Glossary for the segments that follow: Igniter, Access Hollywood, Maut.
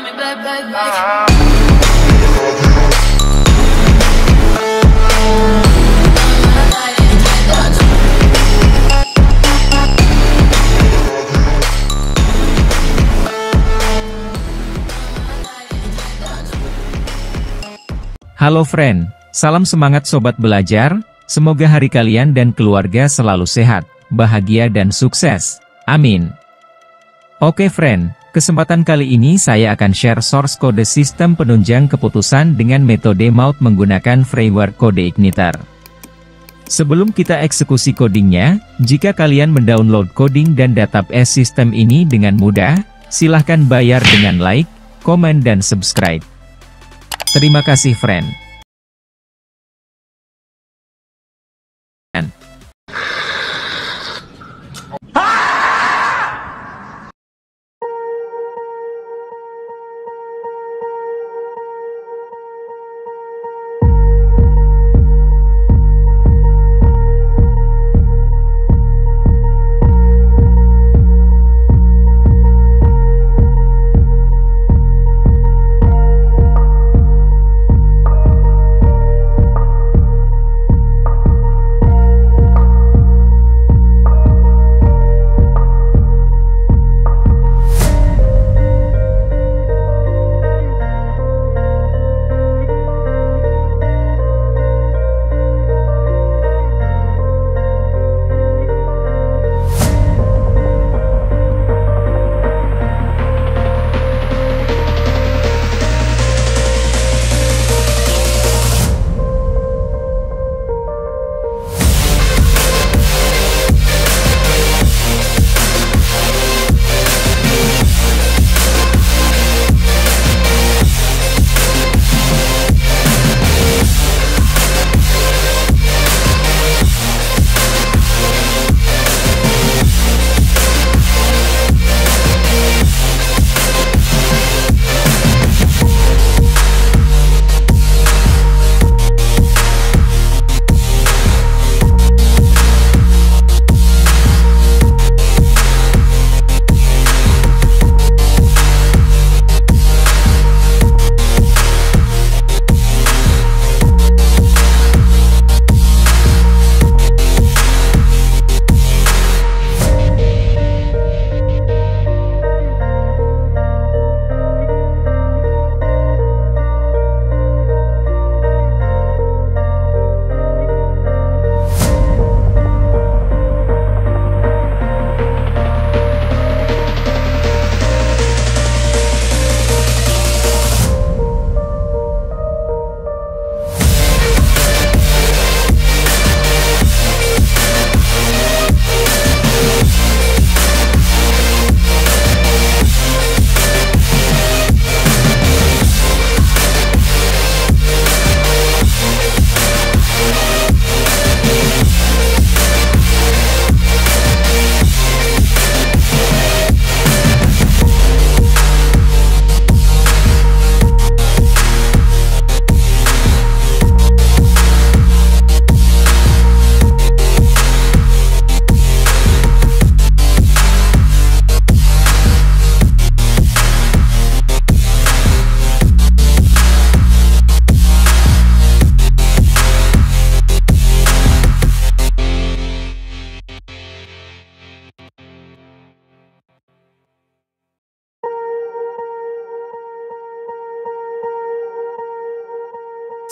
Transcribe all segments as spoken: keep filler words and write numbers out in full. play me, play, play, bitch. Halo friend, salam semangat sobat belajar, semoga hari kalian dan keluarga selalu sehat, bahagia dan sukses. Amin. Oke friend, kesempatan kali ini saya akan share source kode sistem penunjang keputusan dengan metode Maut menggunakan framework kode Igniter. Sebelum kita eksekusi codingnya, jika kalian mendownload coding dan database sistem ini dengan mudah, silahkan bayar dengan like, komen dan subscribe. Terima kasih, friend.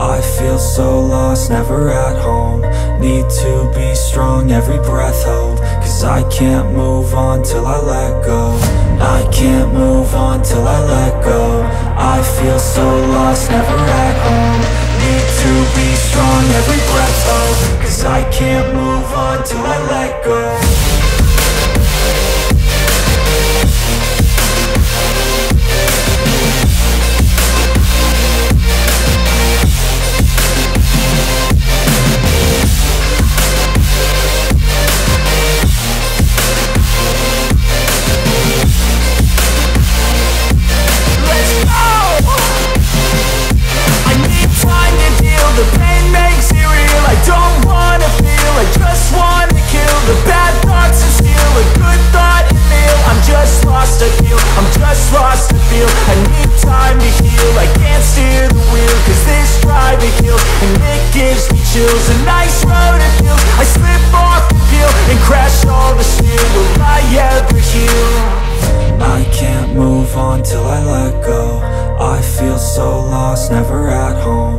I feel so lost, never at home. Need to be strong, every breath hold. Cause I can't move on till I let go. I can't move on till I let go. I feel so lost, never at home. Need to be strong, every breath hold. Cause I can't move on till I let go. so lost, never at home.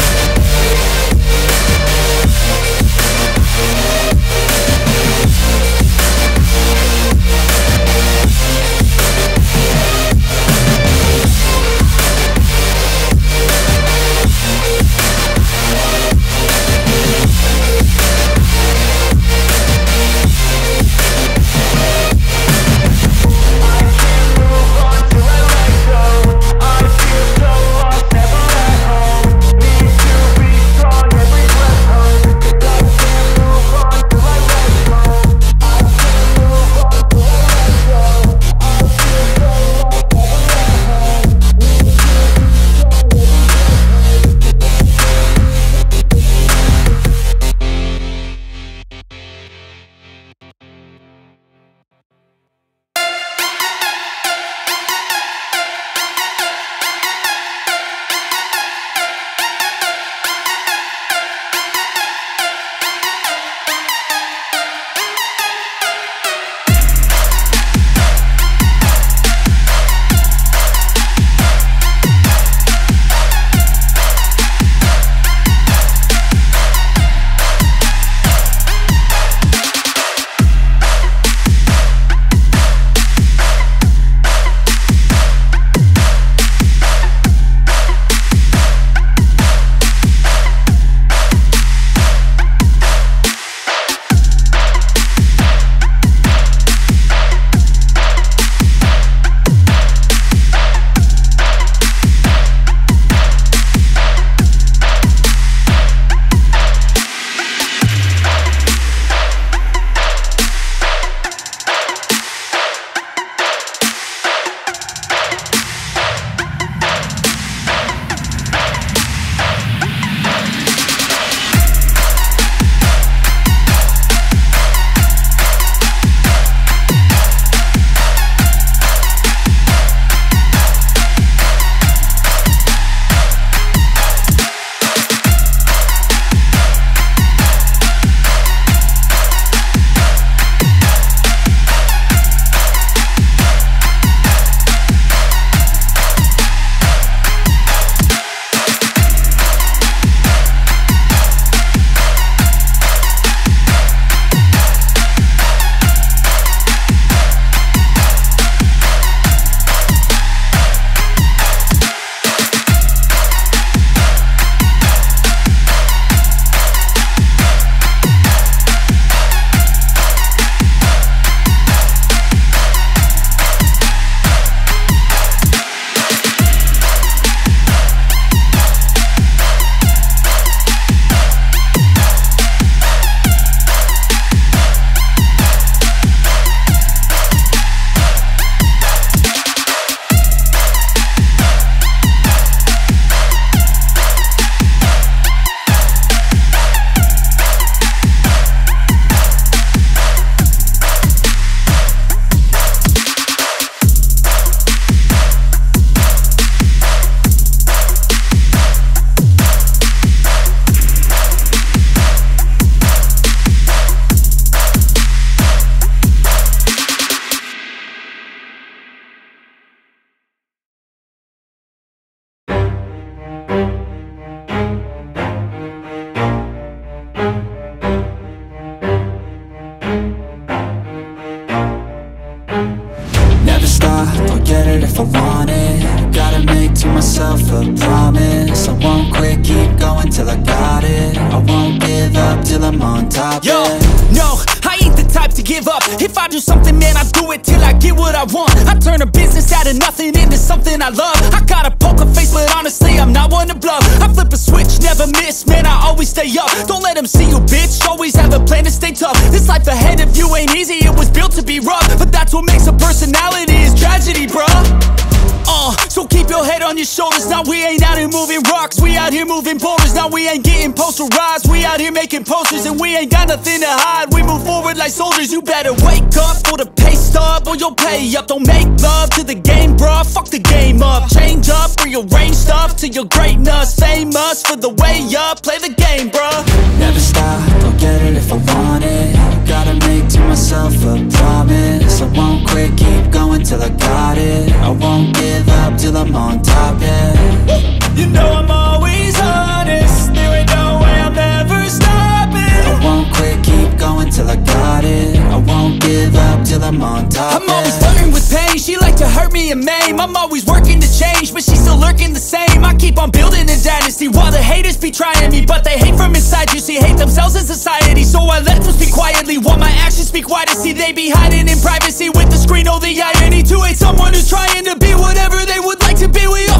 So keep Keep your head on your shoulders. Now we ain't out here moving rocks, we out here moving boulders. Now we ain't getting posterized, we out here making posters. And we ain't got nothing to hide, we move forward like soldiers. You better wake up for the pay stub or you'll pay up. Don't make love to the game, bruh, fuck the game up. Change up, rearrange stuff to your greatness. Famous for the way up, play the game, bruh. Never stop, don't get it if I want it. Gotta make to myself a promise. I won't quit, keep going till I got it. I won't give up till I'm on top, yeah. You know I'm always honest, there ain't no way I'm ever stopping. I won't quit, keep going till I got it. I won't give up till I'm on top, I'm yeah. Always flirting with pain, she like to hurt me and maim. I'm always working to change, but she's still lurking the same. I keep on building a dynasty while the haters be trying me. But they hate from inside, you see, hate themselves in society. So I let them speak quietly while my actions speak wider. See, they be hiding in privacy with the screen, oh the irony. To hate someone who's trying to be whatever they would like to be with.